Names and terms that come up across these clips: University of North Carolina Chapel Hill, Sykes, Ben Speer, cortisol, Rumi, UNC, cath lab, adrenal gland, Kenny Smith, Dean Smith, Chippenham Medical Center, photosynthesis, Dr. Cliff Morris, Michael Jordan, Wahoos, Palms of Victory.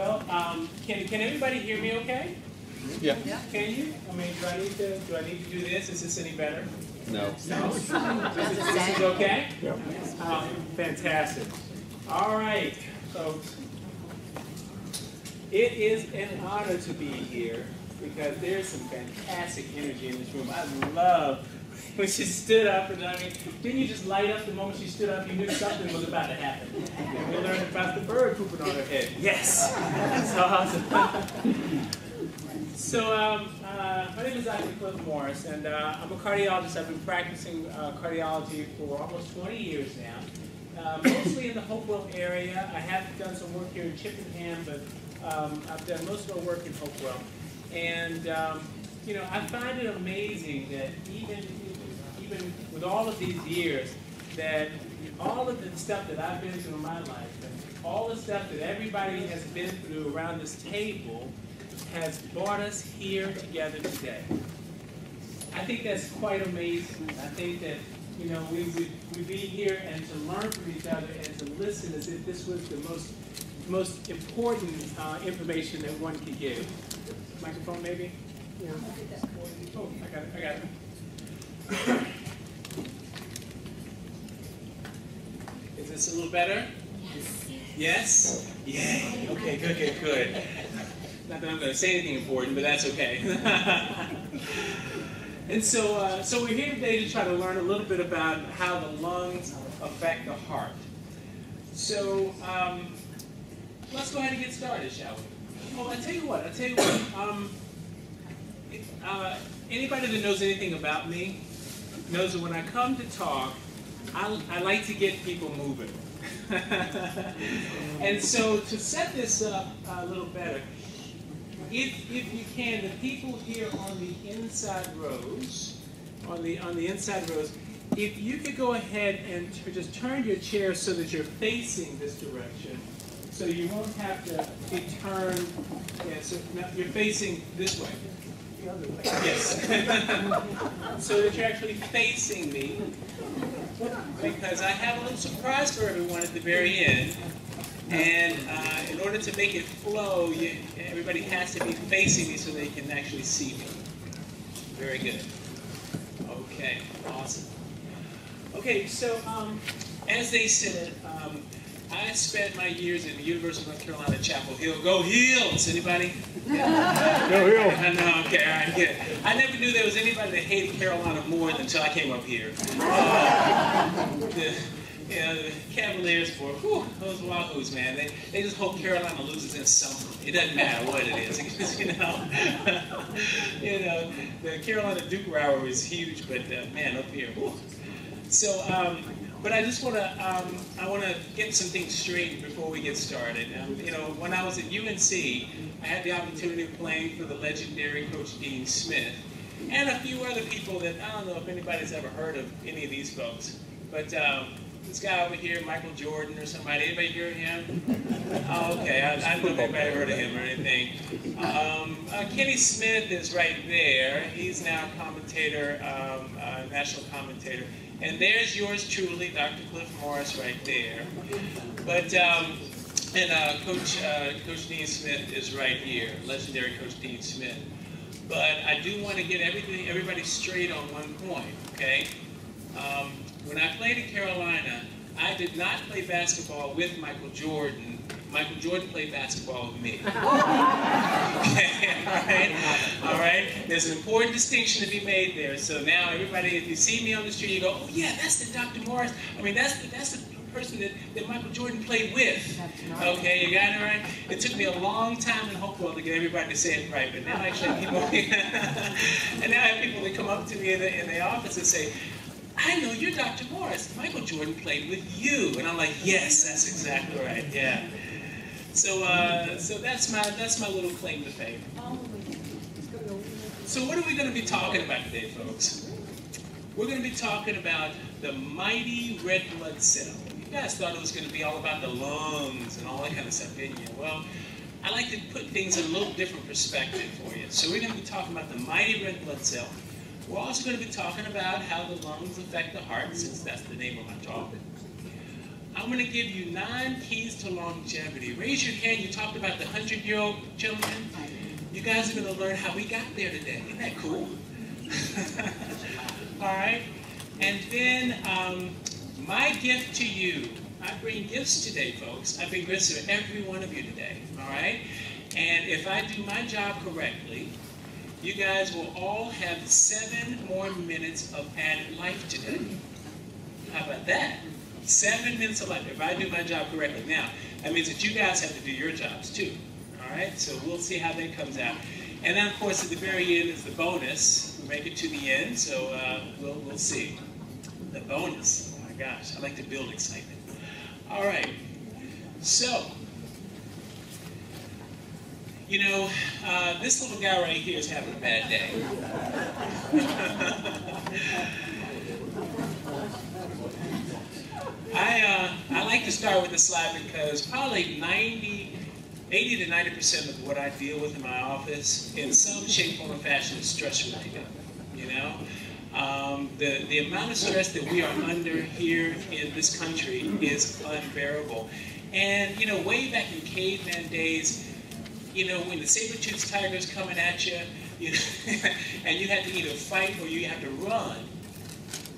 Well, can everybody hear me okay? Yeah. Can you? I mean, do I need to do this? Is this any better? No. No? This is okay? Yeah. Fantastic. All right, folks. It is an honor to be here because there's some fantastic energy in this room. I love when she stood up, and I mean, didn't you just light up the moment she stood up? You knew something was about to happen. And we learned about the bird pooping on her head. Yes, that's awesome. So my name is Dr. Cliff Morris, and I'm a cardiologist. I've been practicing cardiology for almost 20 years now, mostly in the Hopewell area. I have done some work here in Chippenham, but I've done most of my work in Hopewell. And you know, I find it amazing that even with all of these years, that all of the stuff that I've been through in my life, and all the stuff that everybody has been through around this table, has brought us here together today. I think that's quite amazing. I think that, you know, we be here and to learn from each other and to listen as if this was the most important information that one could give. Microphone, maybe? Yeah. Oh, I got it. Is this a little better? Yes. Yes? Yay. Okay, good. Not that I'm going to say anything important, but that's okay. And so, so we're here today to try to learn a little bit about how the lungs affect the heart. So let's go ahead and get started, shall we? Well, I tell you what. Anybody that knows anything about me knows that when I come to talk, I like to get people moving. And so to set this up a little better, if you can, the people here on the inside rows, on the inside rows, if you could go ahead and just turn your chair so that you're facing this direction, so you won't have to be turned. Yeah, so now you're facing this way. The other way. Yes. So that you're actually facing me, because I have a little surprise for everyone at the very end. And in order to make it flow, everybody has to be facing me so they can actually see me. Very good. Okay, awesome. Okay, so as they said, I spent my years at the University of North Carolina Chapel Hill. Go Heels! Anybody? Go Heels! I know, okay, all right, good. I never knew there was anybody that hated Carolina more until I came up here. Yeah, the Cavaliers for, whew, those Wahoos, man. They just hope Carolina loses in something. It doesn't matter what it is, you know. You know, the Carolina Duke rivalry is huge, but man, up here, whew. So, but I just want to, I want to get some things straight before we get started. You know, when I was at UNC, I had the opportunity of playing for the legendary Coach Dean Smith, and a few other people that I don't know if anybody's ever heard of any of these folks, but. This guy over here, Michael Jordan or somebody. Anybody hear of him? Oh, okay. I don't know if anybody heard of him or anything. Kenny Smith is right there. He's now a commentator, national commentator. And there's yours truly, Dr. Cliff Morris, right there. But Coach Dean Smith is right here, legendary Coach Dean Smith. But I do want to get everybody straight on one point, okay? When I played in Carolina, I did not play basketball with Michael Jordan. Michael Jordan played basketball with me. Okay, all right? There's an important distinction to be made there. So now everybody, if you see me on the street, you go, oh yeah, that's the Dr. Morris. I mean, that's the person that Michael Jordan played with. Okay, you got it right? It took me a long time in Hopewell to get everybody to say it right, but now actually people, and now I have people that come up to me in the office and say, I know you're Dr. Morris. Michael Jordan played with you, and I'm like, yes, that's exactly right. Yeah. So, so that's my little claim to fame. So, what are we going to be talking about today, folks? We're going to be talking about the mighty red blood cell. You guys thought it was going to be all about the lungs and all that kind of stuff, didn't you? Well, I like to put things in a little different perspective for you. So, we're going to be talking about the mighty red blood cell. We're also going to be talking about how the lungs affect the heart, since that's the name of my talk. I'm going to give you 9 keys to longevity. Raise your hand. You talked about the 100-year-old gentleman. You guys are going to learn how we got there today. Isn't that cool? All right. And then my gift to you. I bring gifts today, folks. I bring gifts to every one of you today. All right. And if I do my job correctly, you guys will all have 7 more minutes of added life today. How about that? 7 minutes of life, if I do my job correctly. Now, that means that you guys have to do your jobs too, all right? So we'll see how that comes out. And then, of course, at the very end is the bonus. We'll make it to the end, so we'll see. The bonus, oh my gosh, I like to build excitement. All right, so, you know, this little guy right here is having a bad day. I like to start with this slide because probably 80 to 90% of what I deal with in my office in some shape, form, or fashion is stress related. You know, the amount of stress that we are under here in this country is unbearable. And you know, way back in caveman days, you know, when the saber-toothed tiger's coming at you, and you had to either fight or you had to run.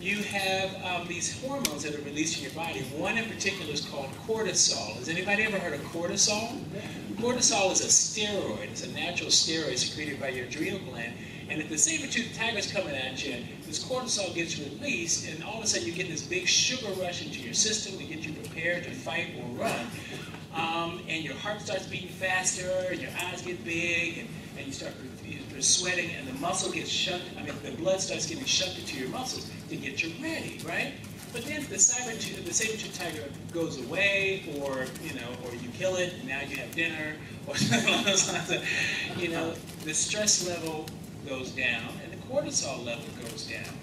You have these hormones that are released in your body. One in particular is called cortisol. Has anybody ever heard of cortisol? Cortisol is a steroid. It's a natural steroid secreted by your adrenal gland. And if the saber-toothed tiger's coming at you, this cortisol gets released, and all of a sudden you get this big sugar rush into your system to get you prepared to fight or run. And your heart starts beating faster, and your eyes get big, and you start sweating, and the muscle gets shut, I mean, the blood starts getting shunted to your muscles to get you ready, right? But then the saber-tooth tiger goes away, or, you know, or you kill it, and now you have dinner, or you know, the stress level goes down, and the cortisol level goes down.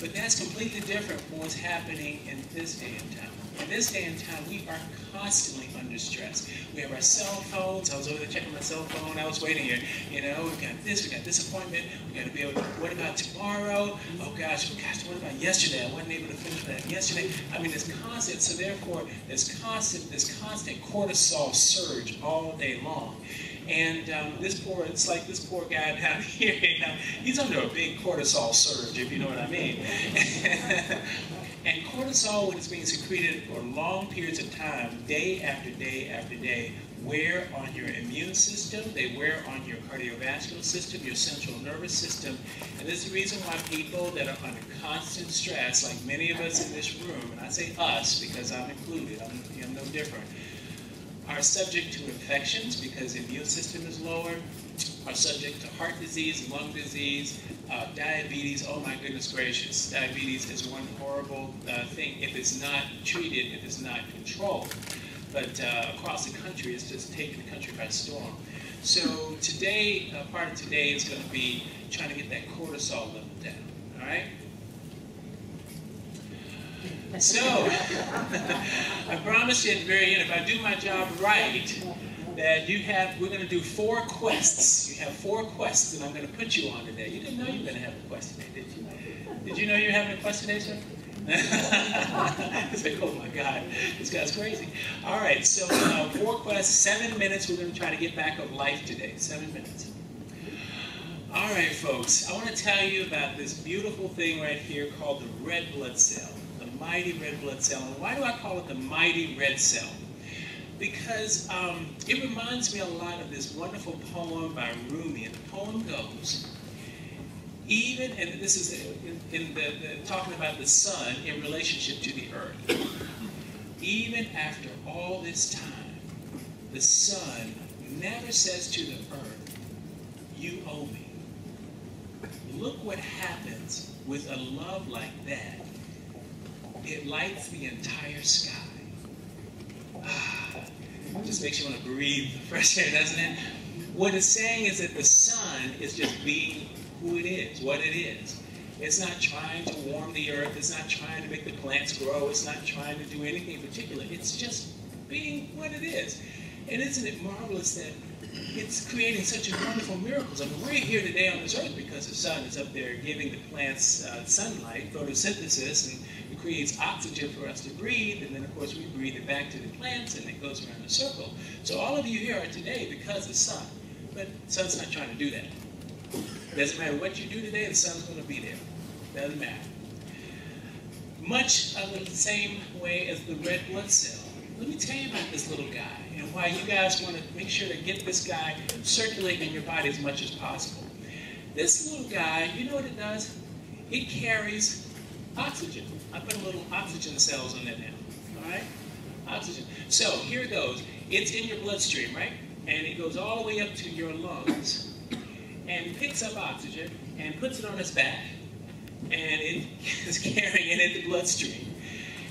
But that's completely different from what's happening in this day and time. In this day and time, we are constantly under stress. We have our cell phones. I was over there checking my cell phone. I was waiting here. You know, we got this appointment. We got to be able to, what about tomorrow? Oh gosh, what about yesterday? I wasn't able to finish that yesterday. I mean, it's constant. So therefore, this constant cortisol surge all day long. And it's like this poor guy down here. You know, he's under a big cortisol surge, if you know what I mean. And cortisol, when it's being secreted for long periods of time, day after day after day, wear on your immune system, they wear on your cardiovascular system, your central nervous system. And this is the reason why people that are under constant stress, like many of us in this room, and I say us because I'm included, I'm no different, are subject to infections because the immune system is lower, are subject to heart disease, lung disease, diabetes. Oh my goodness gracious, diabetes is one horrible thing if it's not treated, if it's not controlled. But across the country, it's just taking the country by storm. So today, part of today is going to be trying to get that cortisol level down, all right? So, I promise you at the very end, if I do my job right, that you have, we're going to do 4 quests. You have 4 quests that I'm going to put you on today. You didn't know you were going to have a quest today, did you? Did you know you were having a quest today, sir? It's like, oh my God, this guy's crazy. All right, so 4 quests, 7 minutes. We're going to try to get back of life today, 7 minutes. All right, folks, I want to tell you about this beautiful thing right here called the red blood cell, the mighty red blood cell. And why do I call it the mighty red cell? Because it reminds me a lot of this wonderful poem by Rumi. And the poem goes, even, and this is in talking about the sun in relationship to the earth, even after all this time, the sun never says to the earth, you owe me. Look what happens with a love like that. It lights the entire sky. Just makes you want to breathe fresh air, doesn't it? What it's saying is that the sun is just being who it is, what it is. It's not trying to warm the earth. It's not trying to make the plants grow. It's not trying to do anything in particular. It's just being what it is. And isn't it marvelous that it's creating such wonderful miracles? I mean, we're here today on this earth because the sun is up there giving the plants sunlight, photosynthesis, and creates oxygen for us to breathe, and then of course we breathe it back to the plants, and it goes around in a circle. So all of you here are today because of sun, but the sun's not trying to do that. Doesn't matter what you do today, the sun's going to be there. Doesn't matter. Much of the same way as the red blood cell. Let me tell you about this little guy and why you guys want to make sure to get this guy circulating in your body as much as possible. This little guy, you know what it does? It carries oxygen. I put a little oxygen cells on that now, all right? Oxygen. So here it goes. It's in your bloodstream, right? And it goes all the way up to your lungs and picks up oxygen and puts it on its back, and it is carrying it in the bloodstream.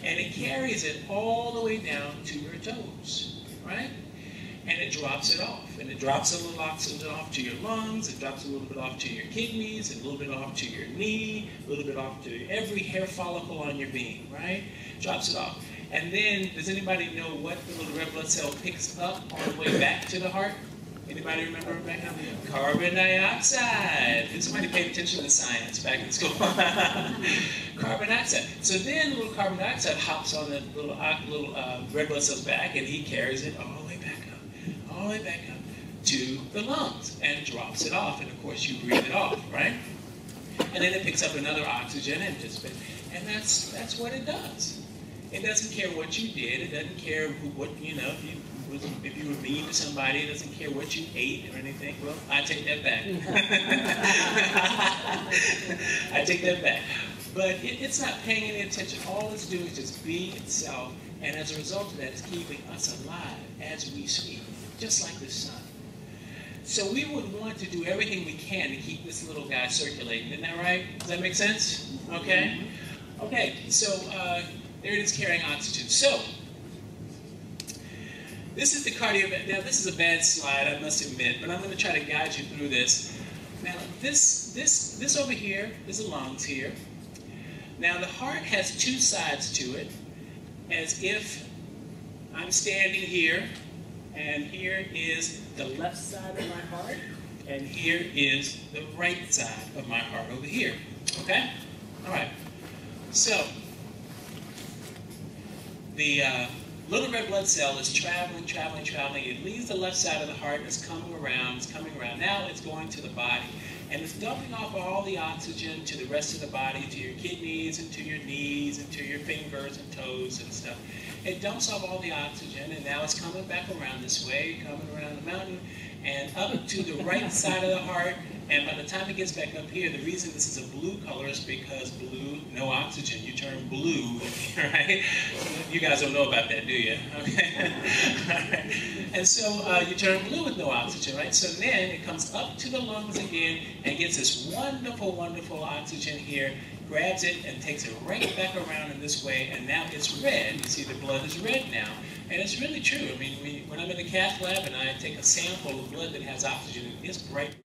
And it carries it all the way down to your toes, right? And it drops it off. And it drops a little oxygen off to your lungs, it drops a little bit off to your kidneys, and a little bit off to your knee, a little bit off to every hair follicle on your being, right? Drops it off. And then, does anybody know what the little red blood cell picks up on the way back to the heart? Anybody remember back now? Carbon dioxide. Did somebody pay attention to science back in school? Carbon dioxide. So then the little carbon dioxide hops on the little red blood cell's back, and he carries it all the way back up, all the way back up to the lungs and drops it off. And of course you breathe it off, right? And then it picks up another oxygen and just, and that's what it does. It doesn't care what you did. It doesn't care who, what, you know, if you were mean to somebody, it doesn't care what you ate or anything. Well, I take that back. I take that back. But it's not paying any attention. All it's doing is just being itself, and as a result of that, it's keeping us alive as we speak, just like the sun. So we would want to do everything we can to keep this little guy circulating. Isn't that right? Does that make sense? Okay? Okay, so there it is carrying oxygen. So, this is the cardiovascular. Now, this is a bad slide, I must admit, but I'm going to try to guide you through this. Now, this over here is the lungs here. Now, the heart has two sides to it, as if I'm standing here, and here is the left side of my heart, and here is the right side of my heart over here. Okay? All right. So, the little red blood cell is traveling, traveling, traveling. It leaves the left side of the heart. It's coming around. It's coming around. Now it's going to the body. And it's dumping off all the oxygen to the rest of the body, to your kidneys and to your knees and to your fingers and toes and stuff. It dumps off all the oxygen, and now it's coming back around this way, coming around the mountain, and up to the right side of the heart. And by the time it gets back up here, the reason this is a blue color is because blue, no oxygen, you turn blue, right? You guys don't know about that, do you? Okay. Right. And so you turn blue with no oxygen, right? So then it comes up to the lungs again and gets this wonderful, wonderful oxygen here, grabs it and takes it right back around in this way, and now it's red. You see the blood is red now. And it's really true. I mean, when I'm in the cath lab and I take a sample of blood that has oxygen, it's bright.